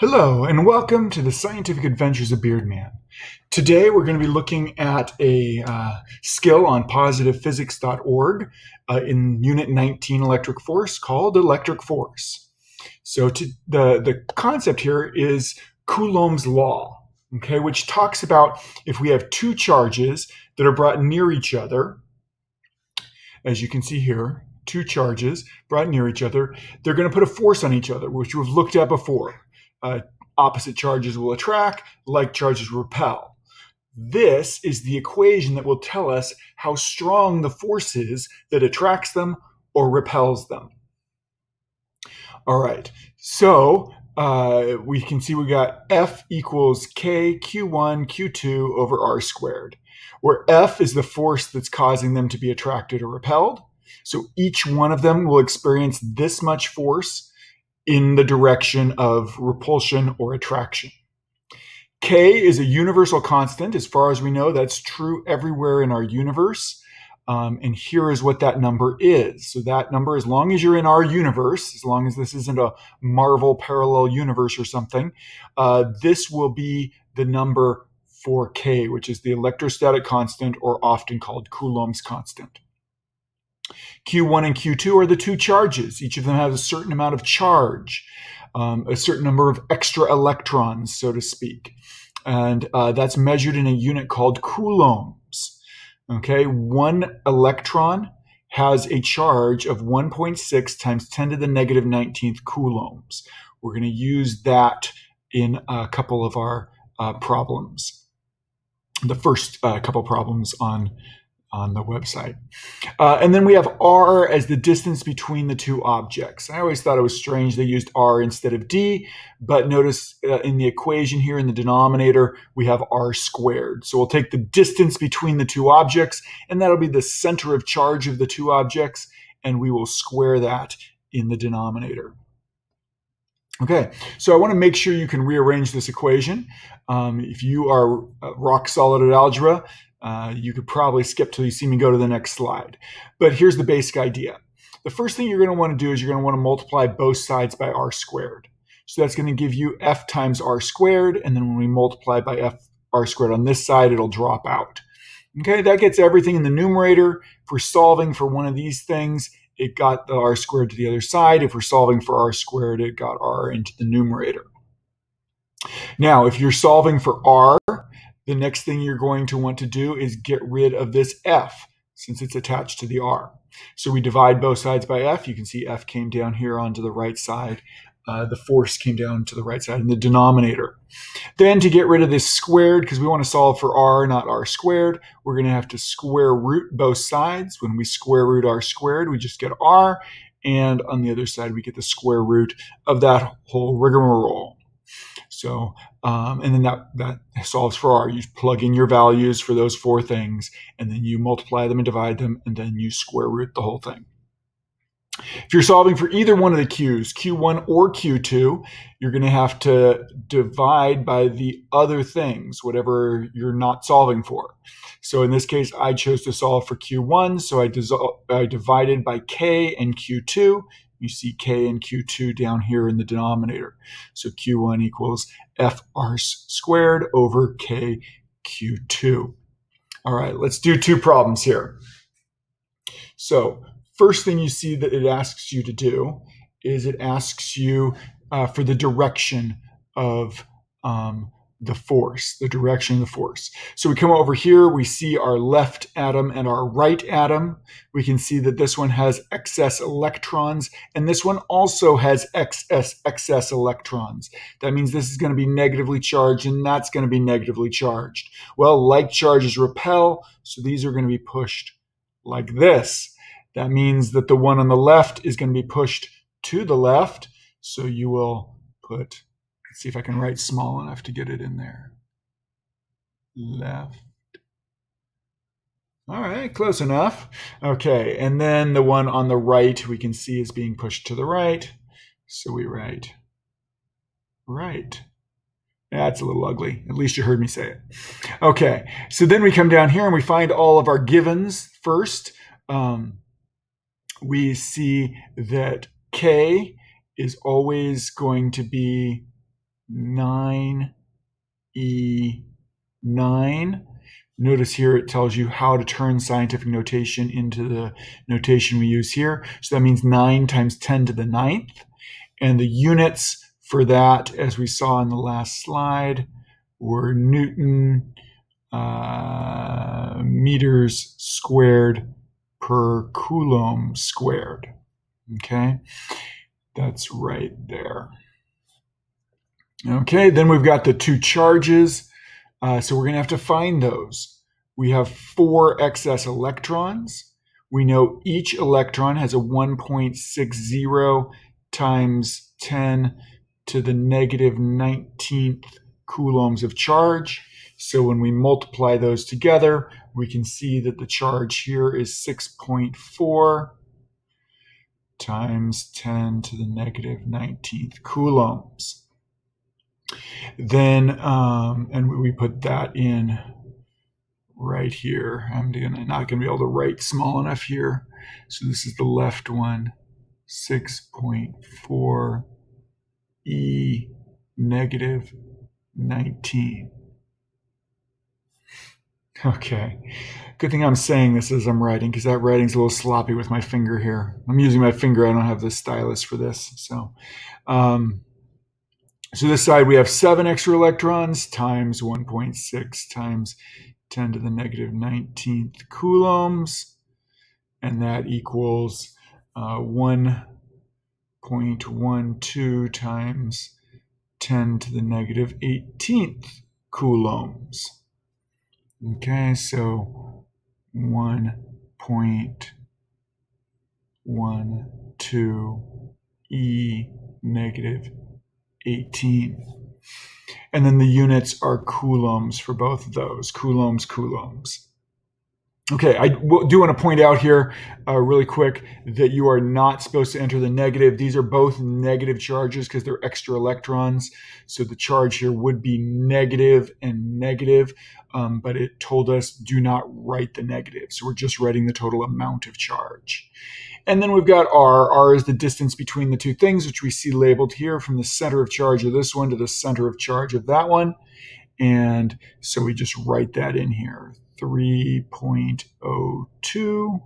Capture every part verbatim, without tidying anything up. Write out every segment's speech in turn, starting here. Hello and welcome to the Scientific Adventures of Beardman. Today we're going to be looking at a uh, skill on positive physics dot org uh, in Unit nineteen Electric Force called Electric Force. So to, the, the concept here is Coulomb's Law, okay, which talks about if we have two charges that are brought near each other, as you can see here, two charges brought near each other, they're going to put a force on each other, which we've looked at before. Uh, opposite charges will attract, like charges repel. This is the equation that will tell us how strong the force is that attracts them or repels them. All right, so uh, we can see we got F equals K Q one Q two over R squared, where F is the force that's causing them to be attracted or repelled. So each one of them will experience this much force in the direction of repulsion or attraction. K is a universal constant. As far as we know, that's true everywhere in our universe. Um, and here is what that number is. So that number, as long as you're in our universe, as long as this isn't a Marvel parallel universe or something, uh, this will be the number for K, which is the electrostatic constant, or often called Coulomb's constant. Q one and Q two are the two charges. Each of them has a certain amount of charge, um, a certain number of extra electrons, so to speak. And uh, that's measured in a unit called coulombs. Okay, one electron has a charge of one point six times ten to the negative nineteenth coulombs. We're going to use that in a couple of our uh, problems, the first uh, couple problems on on the website. Uh, and then we have R as the distance between the two objects. I always thought it was strange they used R instead of D, but notice uh, in the equation here in the denominator, we have R squared. So we'll take the distance between the two objects, and that'll be the center of charge of the two objects, and we will square that in the denominator. Okay, so I want to make sure you can rearrange this equation. Um, if you are rock solid at algebra, Uh, you could probably skip till you see me go to the next slide. But here's the basic idea. The first thing you're going to want to do is you're going to want to multiply both sides by R squared. So that's going to give you F times R squared, and then when we multiply by F R squared on this side, it'll drop out. Okay, that gets everything in the numerator. If we're solving for one of these things, it got the R squared to the other side. If we're solving for R squared, it got R into the numerator. Now, if you're solving for R, the next thing you're going to want to do is get rid of this F, since it's attached to the R. So we divide both sides by F. You can see F came down here onto the right side. Uh, the force came down to the right side in the denominator. Then to get rid of this squared, because we want to solve for R, not R squared, we're going to have to square root both sides. When we square root R squared, we just get R. And on the other side, we get the square root of that whole rigmarole. So, um, and then that, that solves for R. You plug in your values for those four things, and then you multiply them and divide them, and then you square root the whole thing. If you're solving for either one of the Q's, Q one or Q two, you're going to have to divide by the other things, whatever you're not solving for. So in this case, I chose to solve for Q one, so I, I divided by K and Q two. You see K and Q two down here in the denominator. So Q one equals F R squared over K Q two. All right, let's do two problems here. So first thing you see that it asks you to do is it asks you uh, for the direction of um, the force, the direction of the force. So we come over here, we see our left atom and our right atom. We can see that this one has excess electrons, and this one also has excess, excess electrons. That means this is going to be negatively charged, and that's going to be negatively charged. Well, like charges repel, so these are going to be pushed like this. That means that the one on the left is going to be pushed to the left, so you will put... Let's see if I can write small enough to get it in there. Left. All right, close enough. Okay, and then the one on the right we can see is being pushed to the right. So we write right. That's a little ugly. At least you heard me say it. Okay, so then we come down here and we find all of our givens first. Um, we see that K is always going to be nine E nine. Notice here it tells you how to turn scientific notation into the notation we use here. So that means nine times ten to the ninth. And the units for that, as we saw in the last slide, were Newton uh, meters squared per Coulomb squared. Okay, that's right there. Okay, then we've got the two charges. Uh, so we're going to have to find those. We have four excess electrons. We know each electron has a one point six zero times ten to the negative nineteenth coulombs of charge. So when we multiply those together, we can see that the charge here is six point four times ten to the negative nineteenth coulombs. Then, um, and we put that in right here. I'm not going to be able to write small enough here. So this is the left one, six point four E negative nineteen. Okay, good thing I'm saying this as I'm writing, because that writing's a little sloppy with my finger here. I'm using my finger, I don't have the stylus for this. So, um, so this side we have seven extra electrons times one point six times ten to the negative nineteenth coulombs, and that equals uh, one point one two times ten to the negative eighteenth coulombs. Okay, so one point one two E negative eighteen. And then the units are coulombs for both of those, coulombs, coulombs. Okay, I do want to point out here uh, really quick that you are not supposed to enter the negative. These are both negative charges because they're extra electrons. So the charge here would be negative and negative, um, but it told us do not write the negative. So we're just writing the total amount of charge. And then we've got R. R is the distance between the two things, which we see labeled here from the center of charge of this one to the center of charge of that one. And so we just write that in here. three point zero two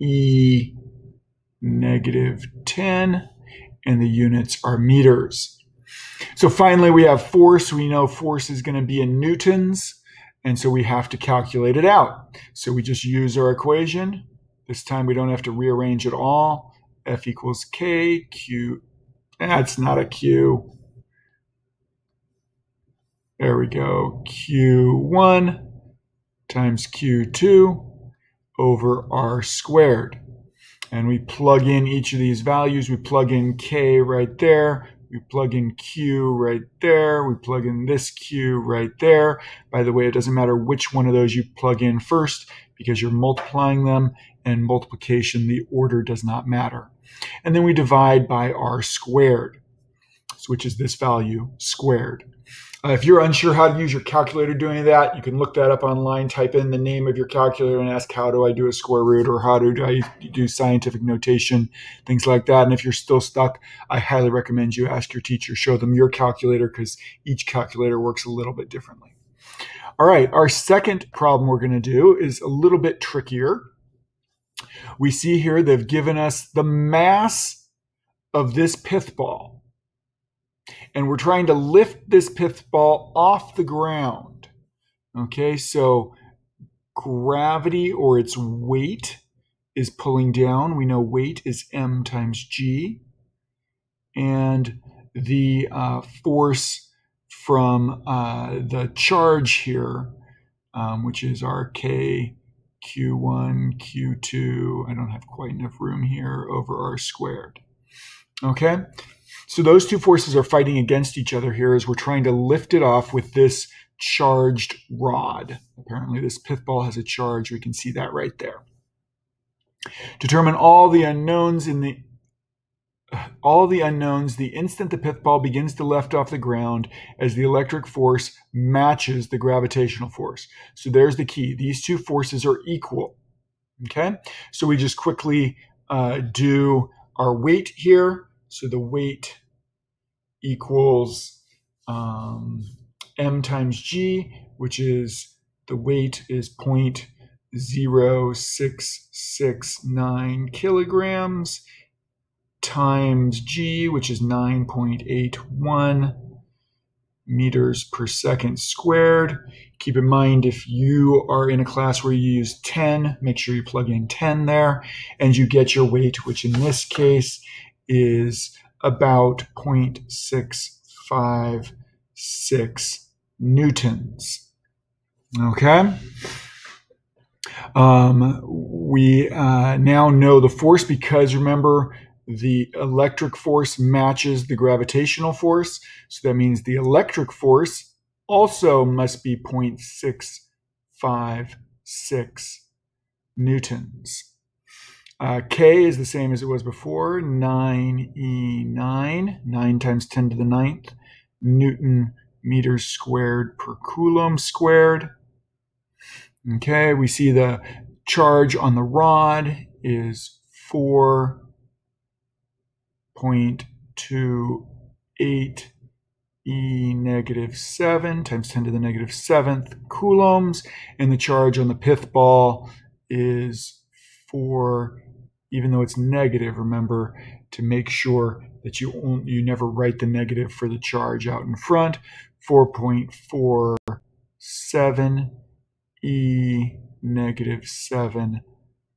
E negative ten, and the units are meters. So finally we have force. We know force is going to be in newtons, and so we have to calculate it out. So we just use our equation. This time we don't have to rearrange at all. F equals K, Q, that's not a Q. There we go, Q one times Q two over R squared. And we plug in each of these values. We plug in K right there. We plug in Q right there. We plug in this Q right there. By the way, it doesn't matter which one of those you plug in first because you're multiplying them, and multiplication, the order does not matter. And then we divide by R squared, which is this value squared. Uh, if you're unsure how to use your calculator doing that, you can look that up online, type in the name of your calculator and ask, how do I do a square root, or how do I do scientific notation, things like that. And if you're still stuck, I highly recommend you ask your teacher, show them your calculator, because each calculator works a little bit differently. All right, our second problem we're going to do is a little bit trickier. We see here they've given us the mass of this pith ball. And we're trying to lift this pith ball off the ground. Okay, so gravity, or its weight, is pulling down. We know weight is M times G. And the uh, force from uh, the charge here, um, which is our K, Q one, Q two, I don't have quite enough room here, over R squared. Okay. So those two forces are fighting against each other here as we're trying to lift it off with this charged rod. Apparently this pith ball has a charge. We can see that right there. Determine all the unknowns in the all the unknowns the instant the pith ball begins to lift off the ground, as the electric force matches the gravitational force. So there's the key. These two forces are equal. Okay? So we just quickly uh, do our weight here. So the weight equals um, m times g, which is the weight is zero point zero six six nine kilograms, times g, which is nine point eight one meters per second squared. Keep in mind, if you are in a class where you use ten, make sure you plug in ten there, and you get your weight, which in this case is about zero point six five six newtons. Okay? Um, we uh, now know the force, because remember, the electric force matches the gravitational force, so that means the electric force also must be zero point six five six newtons. Uh, K is the same as it was before, nine E nine, nine times ten to the ninth, newton meters squared per coulomb squared. Okay, we see the charge on the rod is four point two eight e negative seven times ten to the negative seventh coulombs, and the charge on the pith ball is four, even though it's negative, remember to make sure that you only, you never write the negative for the charge out in front, four point four seven e negative seven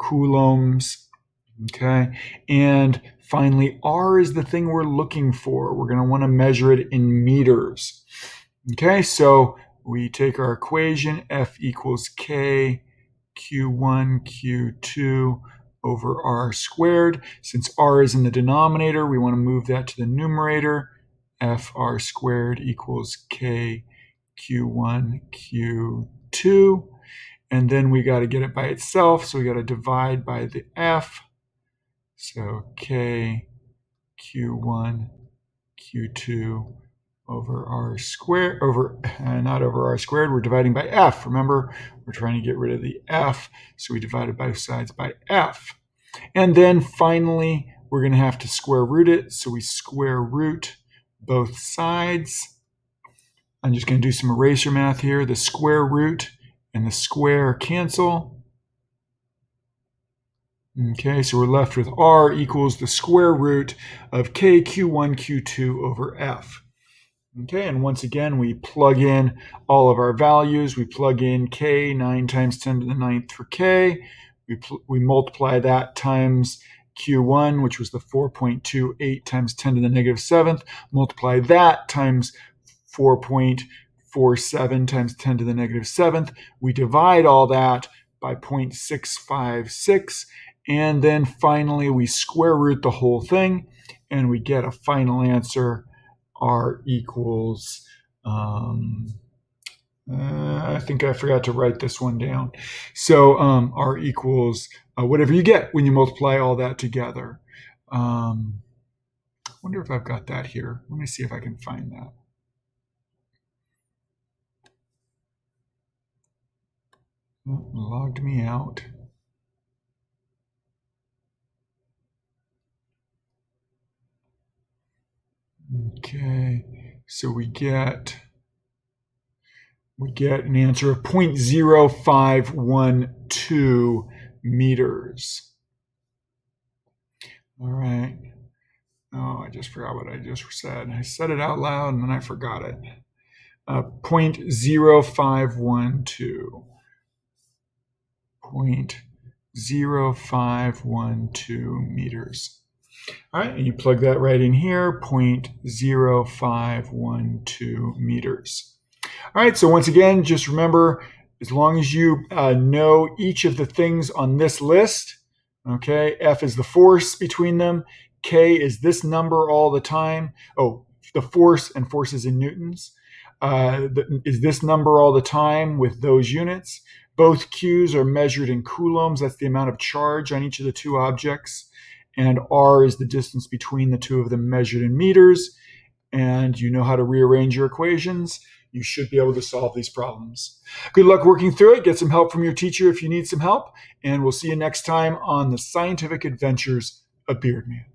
coulombs. Okay, and finally, R is the thing we're looking for. We're going to want to measure it in meters. Okay, so we take our equation, F equals K Q one Q two over R squared. Since R is in the denominator, we want to move that to the numerator. F R squared equals K Q one Q two. And then we got to get it by itself, so we got to divide by the F. So K Q one Q two over R squared, over, uh, not over R squared, we're dividing by F. Remember, we're trying to get rid of the F, so we divided both sides by F. And then finally, we're going to have to square root it, so we square root both sides. I'm just going to do some eraser math here. The square root and the square cancel. Okay, so we're left with R equals the square root of K Q one Q two over F. Okay, and once again, we plug in all of our values. We plug in K, nine times ten to the ninth for K. We, we multiply that times Q one, which was the four point two eight times ten to the negative seventh. Multiply that times four point four seven times ten to the negative seventh. We divide all that by zero point six five six. And then finally, we square root the whole thing, and we get a final answer, R equals, um, uh, I think I forgot to write this one down. So um, R equals uh, whatever you get when you multiply all that together. Um, I wonder if I've got that here. Let me see if I can find that. Oh, logged me out. Okay, so we get we get an answer of zero point zero five one two meters. All right. Oh, I just forgot what I just said. I said it out loud and then I forgot it. Uh, zero point zero five one two. zero point zero five one two meters. All right, and you plug that right in here, zero point zero five one two meters. All right, so once again, just remember, as long as you uh, know each of the things on this list, okay, F is the force between them, K is this number all the time, oh, the force, and force is in newtons, uh, the, is this number all the time with those units. Both Qs are measured in coulombs, that's the amount of charge on each of the two objects. And R is the distance between the two of them measured in meters. And you know how to rearrange your equations. You should be able to solve these problems. Good luck working through it. Get some help from your teacher if you need some help. And we'll see you next time on the Scientific Adventures of Beardman.